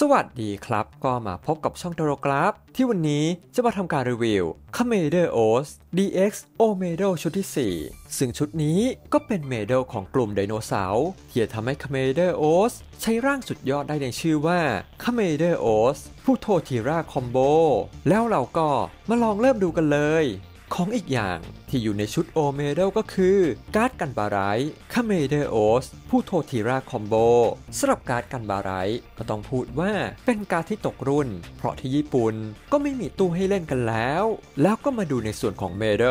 สวัสดีครับก็มาพบกับช่องโทรกราฟที่วันนี้จะมาทำการรีวิว Commander OS DX Omedo ชุดที่ 4 ซึ่งชุดนี้ก็เป็นเมโดของกลุ่มไดโนเสาร์ที่จะทำให้ Commander OS ใช้ร่างสุดยอดได้ในชื่อว่า Commander OS ผู้โททีราคอมโบแล้วเราก็มาลองเริ่มดูกันเลยของอีกอย่างที่อยู่ในชุดโอเมโดก็คือการ์ดกันบาไรท์คาเมเดโอสผู้โททีราคอมโบสำหรับการ์ดกันบาไรท์ก็ต้องพูดว่าเป็นการ์ดที่ตกรุ่นเพราะที่ญี่ปุ่นก็ไม่มีตู้ให้เล่นกันแล้วก็มาดูในส่วนของเมโด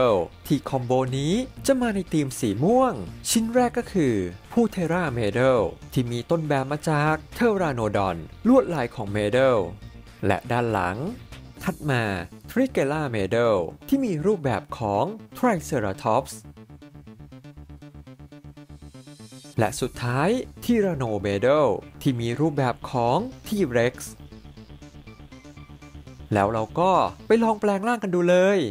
ที่คอมโบนี้จะมาในธีมสีม่วงชิ้นแรกก็คือผู้เทราเมโดที่มีต้นแบบมาจากเทราโนดอนลวดลายของเมโดและด้านหลังถัดมาทริเกล่าเมโดที่มีรูปแบบของไทรเซราทอปส์และสุดท้ายทีราโนเมโดที่มีรูปแบบของทีเร็กซ์แล้วเราก็ไปลองแปลงร่างกันดูเลย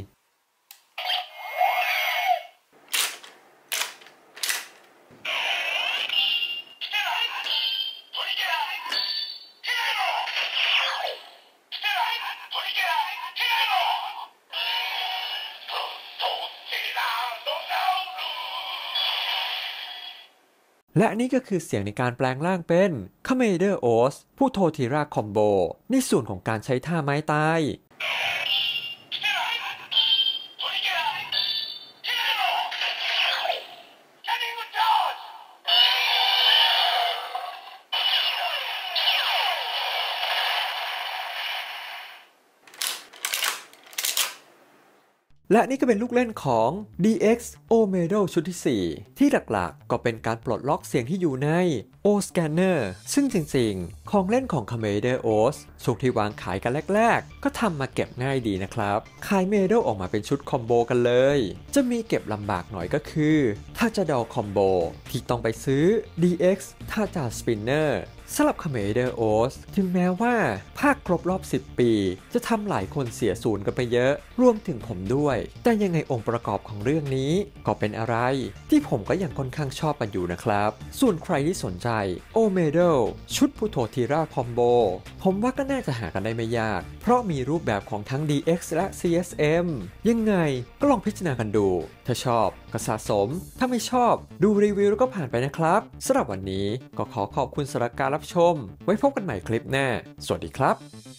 และนี่ก็คือเสียงในการแปลงร่างเป็น Commander OS ผู้โททีราคอมโบในส่วนของการใช้ท่าไม้ตายและนี่ก็เป็นลูกเล่นของ DX Omedo ชุดที่ 4 ที่หลักๆก็เป็นการปลดล็อกเสียงที่อยู่ใน O Scanner ซึ่งจริงๆของเล่นของ Commander OS ช่วงที่วางขายกันแรกๆก็ทำมาเก็บง่ายดีนะครับขายเมโดออกมาเป็นชุดคอมโบกันเลยจะมีเก็บลำบากหน่อยก็คือถ้าจะดอคอมโบที่ต้องไปซื้อ DX ถ้าจะสปินเนอร์สำหรับ Commander OS ถึงแม้ว่าภาคครบรอบ10 ปีจะทำหลายคนเสียศูนย์กันไปเยอะรวมถึงผมด้วยแต่ยังไงองค์ประกอบของเรื่องนี้ก็เป็นอะไรที่ผมก็ยังค่อนข้างชอบกันอยู่นะครับส่วนใครที่สนใจ Omedo ชุดผู้โททีราคอมโบผมว่าก็น่าจะหากันได้ไม่ยากเพราะมีรูปแบบของทั้ง DX และ CSM ยังไงก็ลองพิจารณากันดูถ้าชอบก็สะสมถ้าไม่ชอบดูรีวิวแล้วก็ผ่านไปนะครับสำหรับวันนี้ก็ขอขอบคุณสำหรับการรับชมไว้พบกันใหม่คลิปหน้าสวัสดีครับ